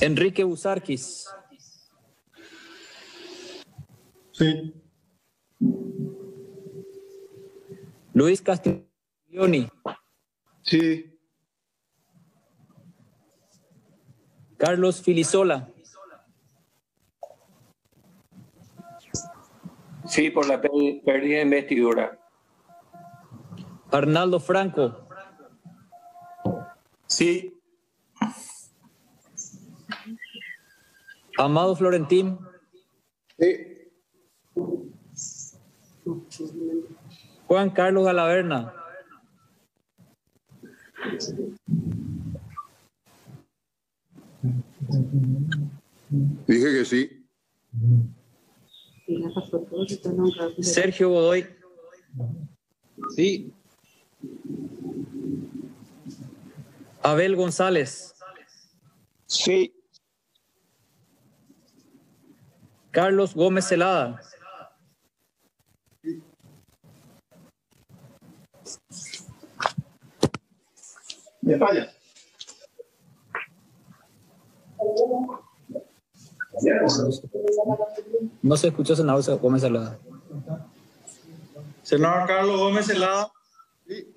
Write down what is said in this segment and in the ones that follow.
Enrique Buzarquis. Sí. Luis Castiglioni. Sí. Carlos Filisola. Sí, por la pérdida de investidura. Arnaldo Franco. Sí. Amado Florentín. Sí. Juan Carlos Galaverna. Dije que sí. Sergio Godoy. Sí. Abel González. Sí. Carlos Gómez Celada. Me falla. No se escuchó, senador Gómez Celada. Senador Carlos Gómez Celada. Sí.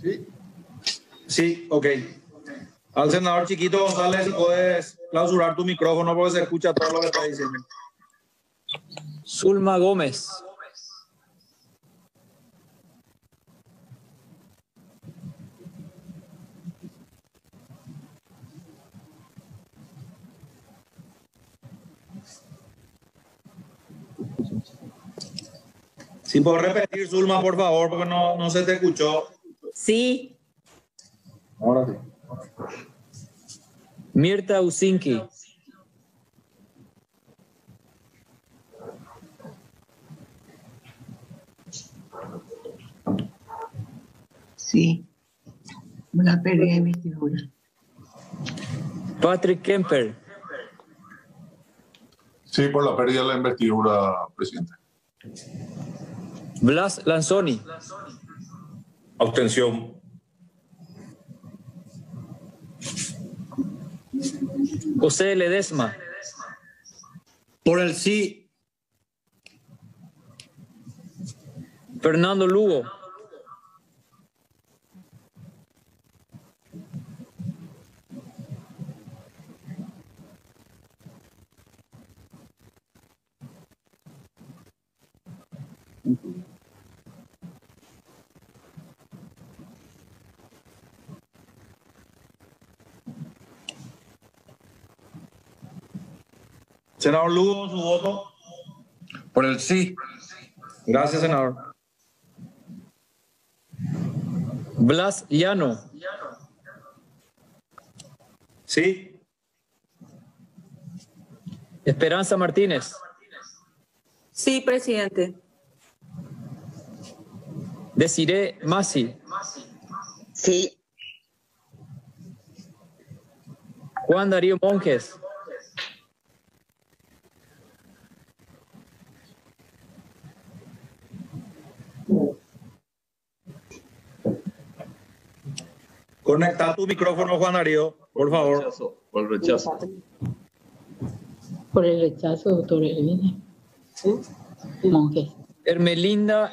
Sí. Sí, ok. Al senador Chiquito González, si puedes clausurar tu micrófono porque se escucha todo lo que está diciendo. Zulma Gómez. Si puedo repetir, Zulma, por favor, porque no se te escuchó. Sí. Ahora sí. Mirta Usinki. Sí. La pérdida de investidura. Patrick Kemper. Sí, por la pérdida de la investidura, presidente. Blas Lanzoni. Abstención. José Ledesma. Por el sí. Fernando Lugo. Senador Lugo, su voto. Por el sí. Gracias, senador. Blas Llano. Sí. Esperanza Martínez. Sí, presidente. Desirée Masi. Sí. Juan Darío Monjes. Conecta tu micrófono, Juan Darío, por favor. Por el rechazo. Por el rechazo, doctor Elvina. ¿Sí? Monjes. Hermelinda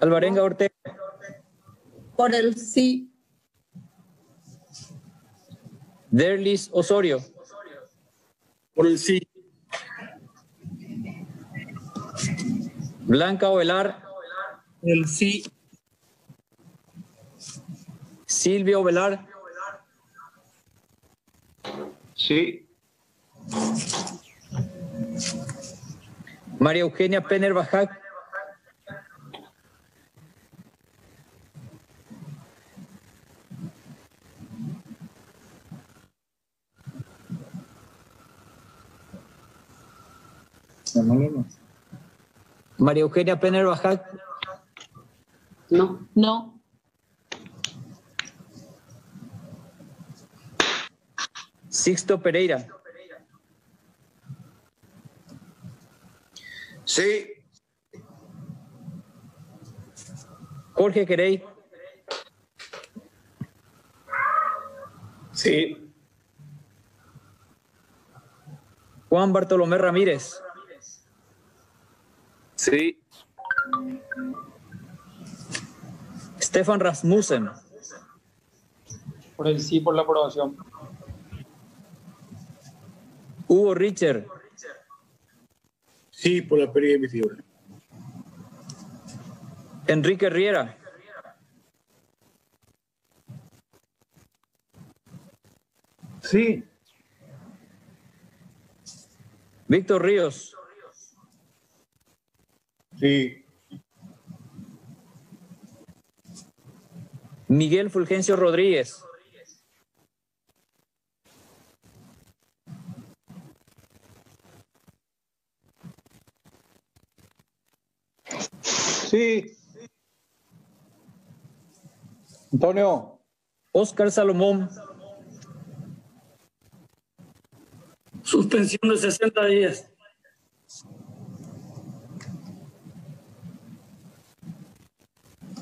Alvarenga Ortega. Por el sí. Derlis Osorio. Por el sí. Blanca Ovelar. Por el sí. Silvio Ovelar. Sí. María Eugenia Penner Bajac. María Eugenia Penner Bajac. No. No. Sixto Pereira. Sí. Jorge Querey. Sí. Juan Bartolomé Ramírez. Sí. Stefan Rasmussen. Por el sí, por la aprobación. Hugo Richer. Sí, por la pérdida de mi figura. Enrique Riera. Sí. Víctor Ríos. Sí. Miguel Fulgencio Rodríguez. Sí. Antonio. Óscar Salomón. Suspensión de 60 días.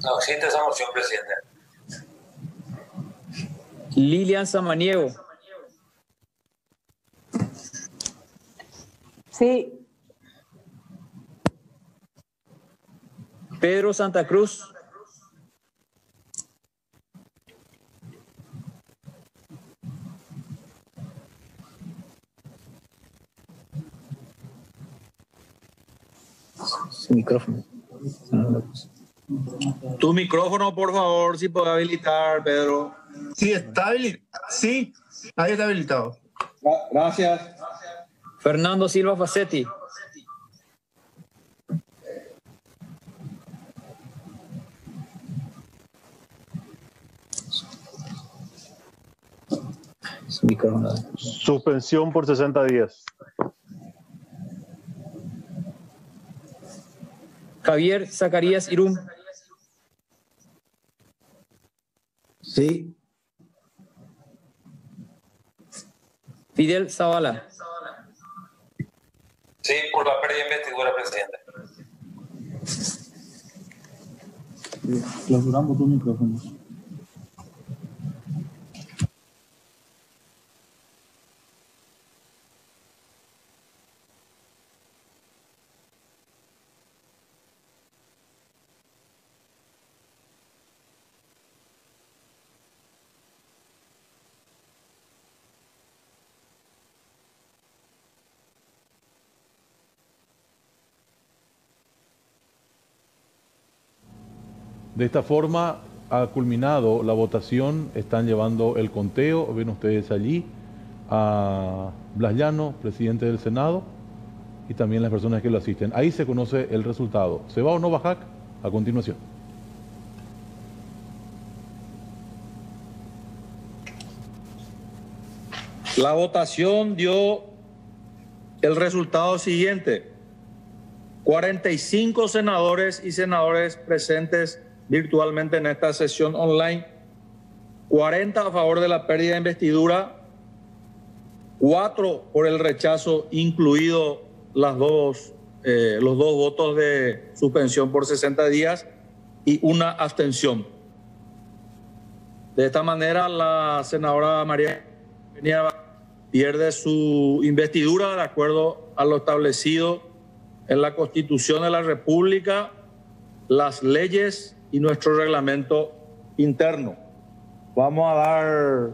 No existe esa moción, presidente. Lilian Samaniego. Sí. Pedro Santa Cruz. Su micrófono. Tu micrófono, por favor, si puedo habilitar, Pedro. Sí, está habilitado. Sí, ahí está habilitado. Gracias. Fernando Silva Facetti. Su micrófono. Suspensión por 60 días. Javier Zacarías Irún. Sí. Fidel Zavala. Sí, por la pérdida de investidura, presidente. Clausuramos tu micrófono. De esta forma ha culminado la votación, están llevando el conteo, ven ustedes allí a Blas Llano, presidente del Senado, y también las personas que lo asisten. Ahí se conoce el resultado. ¿Se va o no Bajac? A continuación. La votación dio el resultado siguiente. 45 senadores y senadoras presentes virtualmente en esta sesión online, 40 a favor de la pérdida de investidura, 4 por el rechazo, incluido los dos votos de suspensión por 60 días y una abstención. De esta manera, la senadora María Eugenia pierde su investidura de acuerdo a lo establecido en la Constitución de la República, las leyes y nuestro reglamento interno. Vamos a dar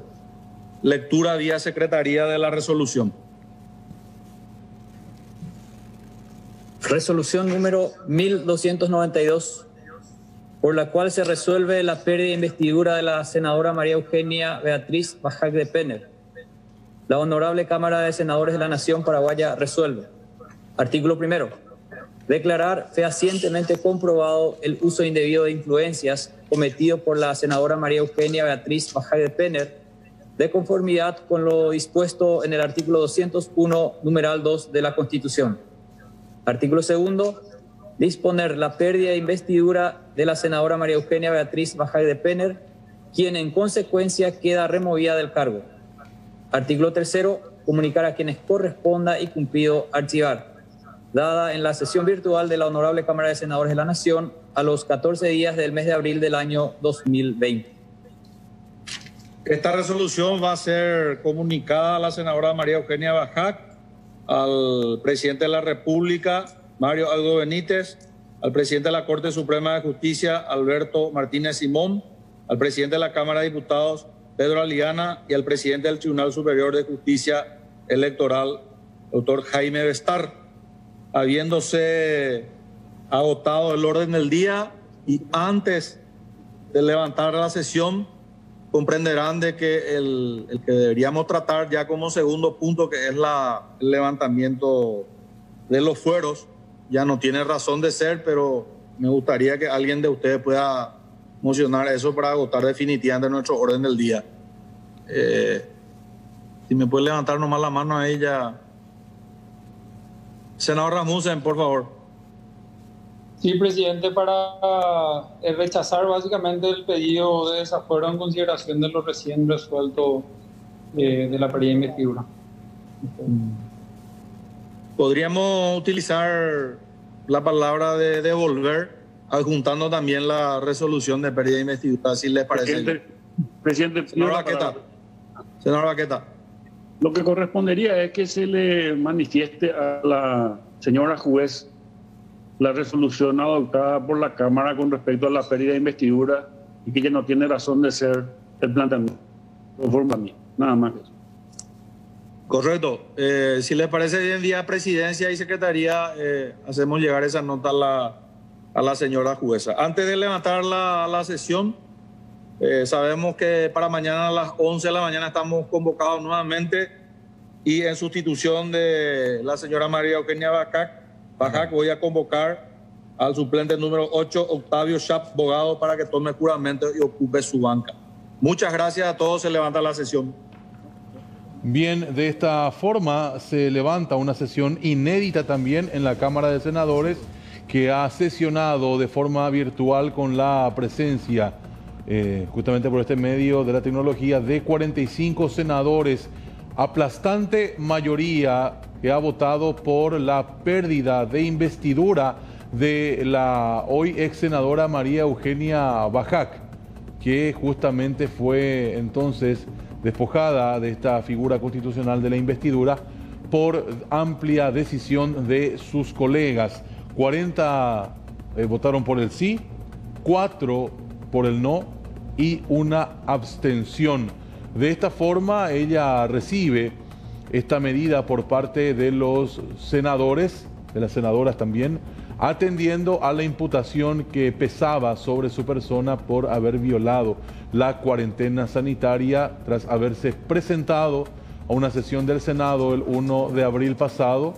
lectura vía Secretaría de la resolución. Resolución número 1292, por la cual se resuelve la pérdida de investidura de la senadora María Eugenia Beatriz Bajac de Penner. La Honorable Cámara de Senadores de la Nación Paraguaya resuelve. Artículo primero. Declarar fehacientemente comprobado el uso indebido de influencias cometido por la senadora María Eugenia Beatriz Bajac de Penner, de conformidad con lo dispuesto en el artículo 201, numeral 2 de la Constitución. Artículo segundo. Disponer la pérdida de investidura de la senadora María Eugenia Beatriz Bajac de Penner, quien en consecuencia queda removida del cargo. Artículo tercero. Comunicar a quienes corresponda y cumplido archivar. Dada en la sesión virtual de la Honorable Cámara de Senadores de la Nación a los 14 días del mes de abril del año 2020. Esta resolución va a ser comunicada a la senadora María Eugenia Bajac al presidente de la República, Mario Aldo Benítez, al presidente de la Corte Suprema de Justicia, Alberto Martínez Simón, al presidente de la Cámara de Diputados, Pedro Aliana, y al presidente del Tribunal Superior de Justicia Electoral, doctor Jaime Bestar. Habiéndose agotado el orden del día y antes de levantar la sesión, comprenderán de que el que deberíamos tratar ya como segundo punto, que es el levantamiento de los fueros, ya no tiene razón de ser, pero me gustaría que alguien de ustedes pueda mocionar eso para agotar definitivamente nuestro orden del día. Si me puede levantar nomás la mano a ella. Senador Rasmussen, por favor. Sí, presidente, para rechazar básicamente el pedido de desafuero en consideración de lo recién resuelto de la pérdida de investidura. Podríamos utilizar la palabra de devolver, adjuntando también la resolución de pérdida de investidura, si les parece. Presidente, señor Baqueta. Senador Baqueta. Lo que correspondería es que se le manifieste a la señora juez la resolución adoptada por la Cámara con respecto a la pérdida de investidura y que ya no tiene razón de ser el planteamiento conforme a mí. Nada más que eso. Correcto. Si les parece bien, vía Presidencia y Secretaría, hacemos llegar esa nota a la señora jueza. Antes de levantar la sesión, sabemos que para mañana a las 11 de la mañana estamos convocados nuevamente, y en sustitución de la señora María Eugenia Bajac voy a convocar al suplente número 8, Octavio Schap Bogado, para que tome juramento y ocupe su banca. Muchas gracias a todos. Se levanta la sesión. Bien, de esta forma se levanta una sesión inédita también en la Cámara de Senadores, que ha sesionado de forma virtual con la presencia, justamente por este medio de la tecnología, de 45 senadores, aplastante mayoría que ha votado por la pérdida de investidura de la hoy ex senadora María Eugenia Bajac, que justamente fue entonces despojada de esta figura constitucional de la investidura por amplia decisión de sus colegas. 40 votaron por el sí, 4 por el no y 1 abstención. De esta forma, ella recibe esta medida por parte de los senadores, de las senadoras también, atendiendo a la imputación que pesaba sobre su persona por haber violado la cuarentena sanitaria tras haberse presentado a una sesión del Senado el 1 de abril pasado,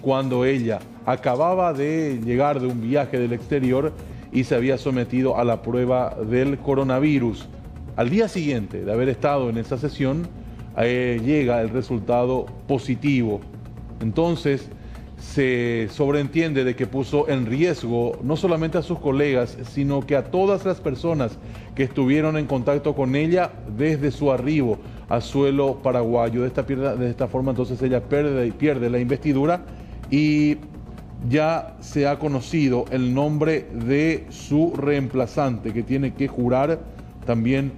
cuando ella acababa de llegar de un viaje del exterior y se había sometido a la prueba del coronavirus. Al día siguiente de haber estado en esa sesión, llega el resultado positivo. Entonces, se sobreentiende de que puso en riesgo no solamente a sus colegas, sino que a todas las personas que estuvieron en contacto con ella desde su arribo a suelo paraguayo. De esta forma, entonces, ella pierde la investidura, y ya se ha conocido el nombre de su reemplazante, que tiene que jurar también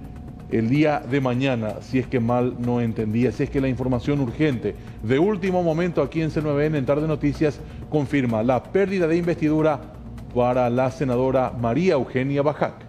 el día de mañana, si es que mal no entendía. Si es que la información urgente de último momento aquí en C9N, en Tarde Noticias, confirma la pérdida de investidura para la senadora María Eugenia Bajac.